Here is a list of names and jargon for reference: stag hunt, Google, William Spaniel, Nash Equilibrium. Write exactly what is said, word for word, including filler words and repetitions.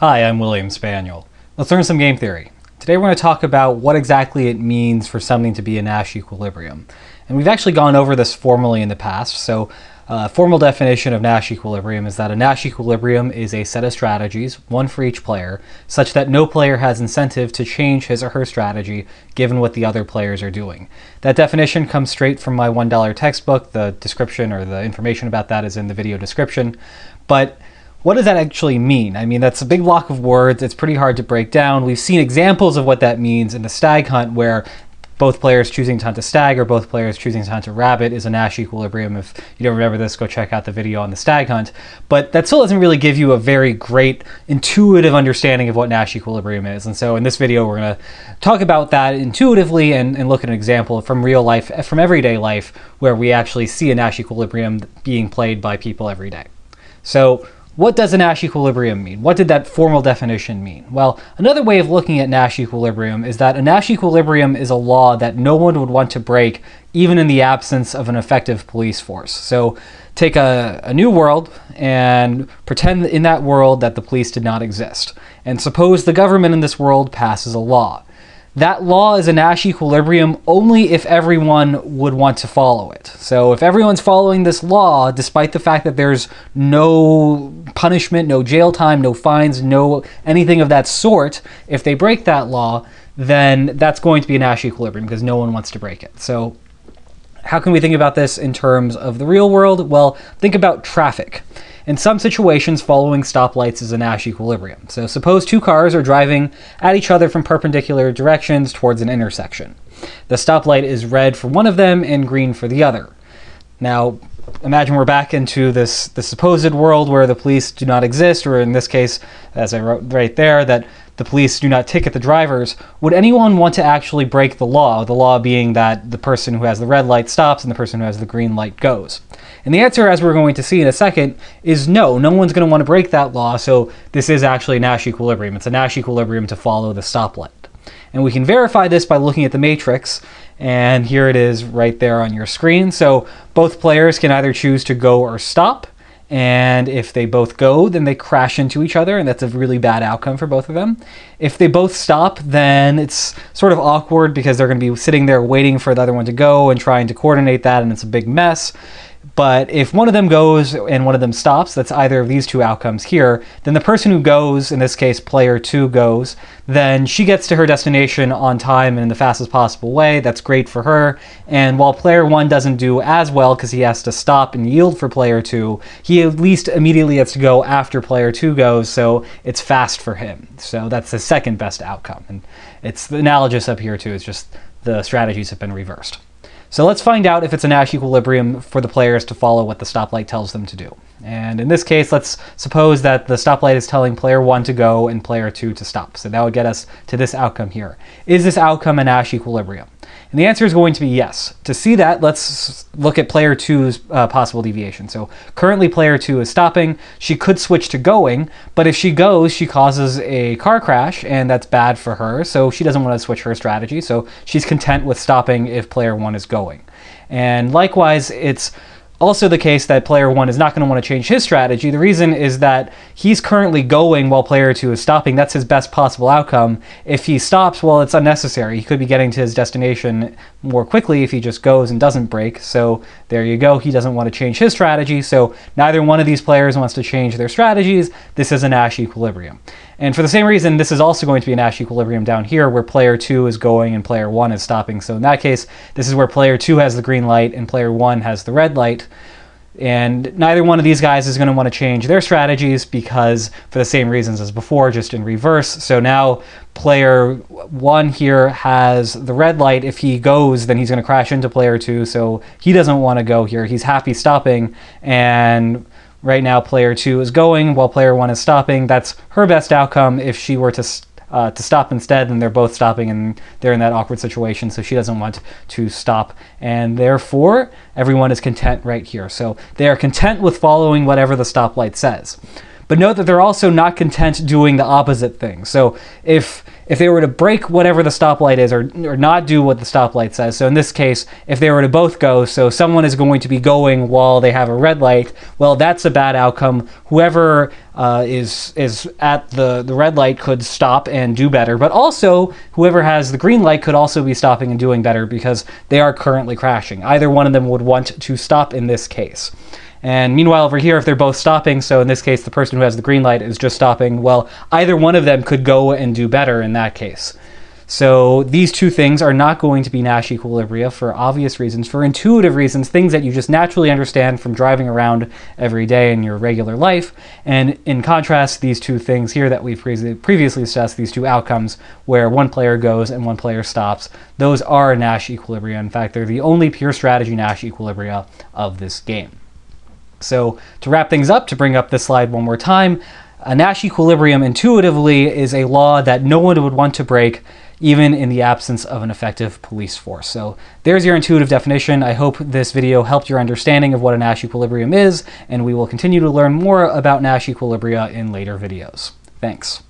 Hi, I'm William Spaniel. Let's learn some game theory. Today we're going to talk about what exactly it means for something to be a Nash equilibrium. And we've actually gone over this formally in the past. So uh, formal definition of Nash equilibrium is that a Nash equilibrium is a set of strategies, one for each player, such that no player has incentive to change his or her strategy given what the other players are doing. That definition comes straight from my one dollar textbook. The description or the information about that is in the video description. But what does that actually mean? I mean, that's a big block of words. It's pretty hard to break down. We've seen examples of what that means in the stag hunt, where both players choosing to hunt a stag or both players choosing to hunt a rabbit is a Nash equilibrium. If you don't remember this, go check out the video on the stag hunt. But that still doesn't really give you a very great intuitive understanding of what Nash equilibrium is. And so in this video, we're going to talk about that intuitively and, and look at an example from real life, from everyday life, where we actually see a Nash equilibrium being played by people every day. So what does a Nash equilibrium mean? What did that formal definition mean? Well, another way of looking at Nash equilibrium is that a Nash equilibrium is a law that no one would want to break, even in the absence of an effective police force. So take a, a new world and pretend in that world that the police did not exist. And suppose the government in this world passes a law. That law is a Nash equilibrium only if everyone would want to follow it. So if everyone's following this law, despite the fact that there's no punishment, no jail time, no fines, no anything of that sort, if they break that law, then that's going to be a Nash equilibrium because no one wants to break it. So how can we think about this in terms of the real world? Well, think about traffic. In some situations, following stoplights is a Nash equilibrium. So suppose two cars are driving at each other from perpendicular directions towards an intersection. The stoplight is red for one of them and green for the other. Now, imagine we're back into this, this supposed world where the police do not exist, or in this case, as I wrote right there, that the police do not ticket the drivers. Would anyone want to actually break the law? The law being that the person who has the red light stops and the person who has the green light goes. And the answer, as we're going to see in a second, is no. No one's going to want to break that law, so this is actually a Nash equilibrium. It's a Nash equilibrium to follow the stoplight. And we can verify this by looking at the matrix, and here it is right there on your screen. So both players can either choose to go or stop, and if they both go, then they crash into each other, and that's a really bad outcome for both of them. If they both stop, then it's sort of awkward because they're going to be sitting there waiting for the other one to go and trying to coordinate that, and it's a big mess. But if one of them goes and one of them stops, that's either of these two outcomes here, then the person who goes, in this case player two goes, then she gets to her destination on time and in the fastest possible way. That's great for her. And while player one doesn't do as well because he has to stop and yield for player two, he at least immediately gets to go after player two goes, so it's fast for him. So that's the second best outcome. And it's analogous up here too, it's just the strategies have been reversed. So let's find out if it's a Nash equilibrium for the players to follow what the stoplight tells them to do. And in this case, let's suppose that the stoplight is telling player one to go and player two to stop. So that would get us to this outcome here. Is this outcome a Nash equilibrium? And the answer is going to be yes. To see that, let's look at player two's uh, possible deviation. So currently player two is stopping. She could switch to going, but if she goes, she causes a car crash, and that's bad for her, so she doesn't want to switch her strategy, so she's content with stopping if player one is going. And likewise, it's also the case that player one is not going to want to change his strategy. The reason is that he's currently going while player two is stopping. That's his best possible outcome. If he stops, well, it's unnecessary. He could be getting to his destination more quickly if he just goes and doesn't break. So there you go. He doesn't want to change his strategy. So neither one of these players wants to change their strategies. This is a Nash equilibrium. And for the same reason, this is also going to be a Nash equilibrium down here where player two is going and player one is stopping. So in that case, this is where player two has the green light and player one has the red light. And neither one of these guys is going to want to change their strategies because for the same reasons as before, just in reverse. So now player one here has the red light. If he goes, then he's going to crash into player two. So he doesn't want to go here. He's happy stopping, and right now player two is going while player one is stopping. That's her best outcome. If she were to uh, to stop instead, then they're both stopping and they're in that awkward situation, so she doesn't want to stop. And therefore, everyone is content right here. So they are content with following whatever the stoplight says. But note that they're also not content doing the opposite thing. So if if they were to break whatever the stoplight is, or, or not do what the stoplight says. So in this case, if they were to both go, so someone is going to be going while they have a red light, well, that's a bad outcome. Whoever uh, is is at the, the red light could stop and do better, but also whoever has the green light could also be stopping and doing better because they are currently crashing. Either one of them would want to stop in this case. And meanwhile, over here, if they're both stopping, so in this case, the person who has the green light is just stopping, well, either one of them could go and do better in that case. So these two things are not going to be Nash equilibria for obvious reasons, for intuitive reasons, things that you just naturally understand from driving around every day in your regular life. And in contrast, these two things here that we've previously assessed, these two outcomes where one player goes and one player stops, those are Nash equilibria. In fact, they're the only pure strategy Nash equilibria of this game. So to wrap things up, to bring up this slide one more time, a Nash equilibrium intuitively is a law that no one would want to break, even in the absence of an effective police force. So there's your intuitive definition. I hope this video helped your understanding of what a Nash equilibrium is, and we will continue to learn more about Nash equilibria in later videos. Thanks.